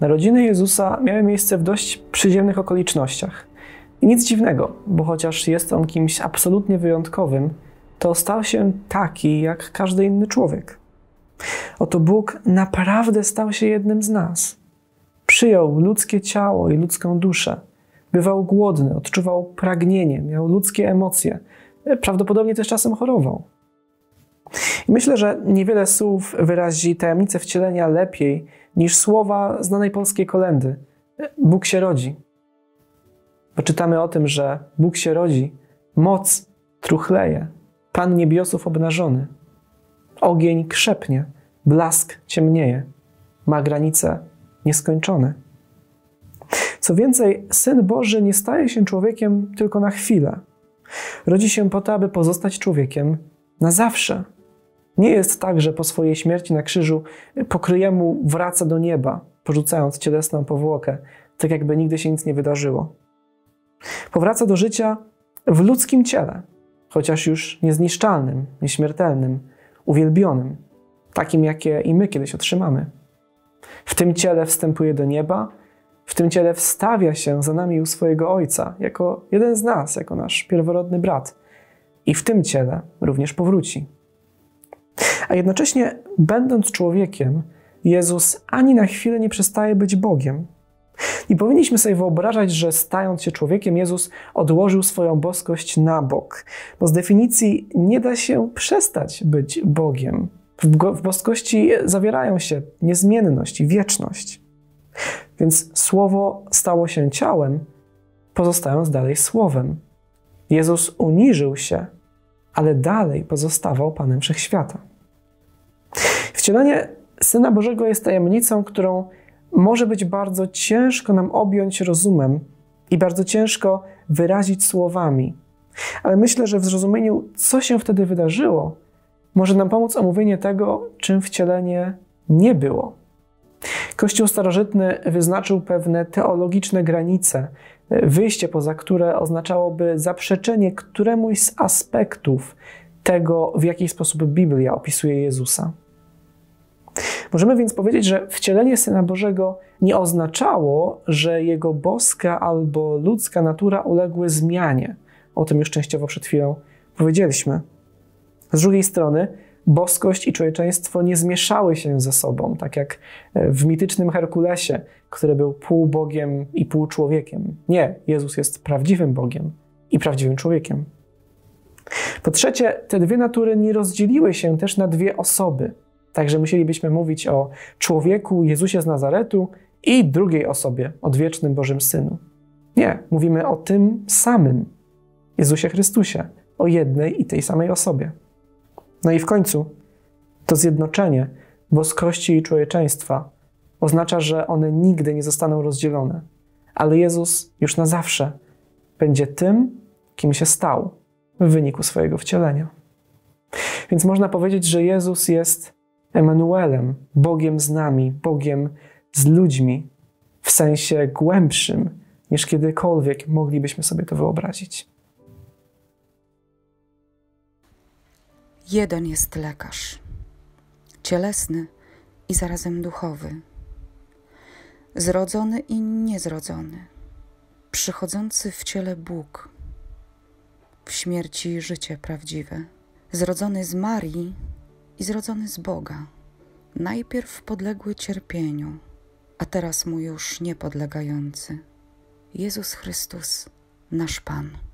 Narodziny Jezusa miały miejsce w dość przyziemnych okolicznościach. I nic dziwnego, bo chociaż jest on kimś absolutnie wyjątkowym, to stał się taki jak każdy inny człowiek. Oto Bóg naprawdę stał się jednym z nas. Przyjął ludzkie ciało i ludzką duszę. Bywał głodny, odczuwał pragnienie, miał ludzkie emocje. Prawdopodobnie też czasem chorował. I myślę, że niewiele słów wyrazi tajemnicę wcielenia lepiej niż słowa znanej polskiej kolendy. Bóg się rodzi. Bo czytamy o tym, że Bóg się rodzi, moc truchleje, Pan niebiosów obnażony. Ogień krzepnie, blask ciemnieje, ma granice nieskończone. Co więcej, Syn Boży nie staje się człowiekiem tylko na chwilę. Rodzi się po to, aby pozostać człowiekiem na zawsze. Nie jest tak, że po swojej śmierci na krzyżu pokryjemu wraca do nieba, porzucając cielesną powłokę, tak jakby nigdy się nic nie wydarzyło. Powraca do życia w ludzkim ciele, chociaż już niezniszczalnym, nieśmiertelnym, uwielbionym, takim jakie i my kiedyś otrzymamy. W tym ciele wstępuje do nieba, w tym ciele wstawia się za nami u swojego Ojca, jako jeden z nas, jako nasz pierworodny brat. I w tym ciele również powróci. A jednocześnie, będąc człowiekiem, Jezus ani na chwilę nie przestaje być Bogiem. I powinniśmy sobie wyobrażać, że stając się człowiekiem, Jezus odłożył swoją boskość na bok. Bo z definicji nie da się przestać być Bogiem. W boskości zawierają się niezmienność i wieczność. Więc Słowo stało się ciałem, pozostając dalej Słowem. Jezus uniżył się, ale dalej pozostawał Panem Wszechświata. Wcielenie Syna Bożego jest tajemnicą, którą może być bardzo ciężko nam objąć rozumem i bardzo ciężko wyrazić słowami. Ale myślę, że w zrozumieniu, co się wtedy wydarzyło, może nam pomóc omówienie tego, czym wcielenie nie było. Kościół starożytny wyznaczył pewne teologiczne granice, wyjście poza które oznaczałoby zaprzeczenie któremuś z aspektów tego, w jaki sposób Biblia opisuje Jezusa. Możemy więc powiedzieć, że wcielenie Syna Bożego nie oznaczało, że Jego boska albo ludzka natura uległy zmianie. O tym już częściowo przed chwilą powiedzieliśmy. Z drugiej strony, boskość i człowieczeństwo nie zmieszały się ze sobą, tak jak w mitycznym Herkulesie, który był pół Bogiem i pół człowiekiem. Nie, Jezus jest prawdziwym Bogiem i prawdziwym człowiekiem. Po trzecie, te dwie natury nie rozdzieliły się też na dwie osoby. Także musielibyśmy mówić o człowieku Jezusie z Nazaretu i drugiej osobie, odwiecznym Bożym Synu. Nie, mówimy o tym samym Jezusie Chrystusie, o jednej i tej samej osobie. No i w końcu to zjednoczenie boskości i człowieczeństwa oznacza, że one nigdy nie zostaną rozdzielone, ale Jezus już na zawsze będzie tym, kim się stał w wyniku swojego wcielenia. Więc można powiedzieć, że Jezus jest Emanuelem, Bogiem z nami, Bogiem z ludźmi, w sensie głębszym niż kiedykolwiek moglibyśmy sobie to wyobrazić. Jeden jest lekarz, cielesny i zarazem duchowy, zrodzony i niezrodzony, przychodzący w ciele Bóg, w śmierci życie prawdziwe, zrodzony z Marii i zrodzony z Boga, najpierw podległy cierpieniu, a teraz mu już niepodlegający. Jezus Chrystus, nasz Pan.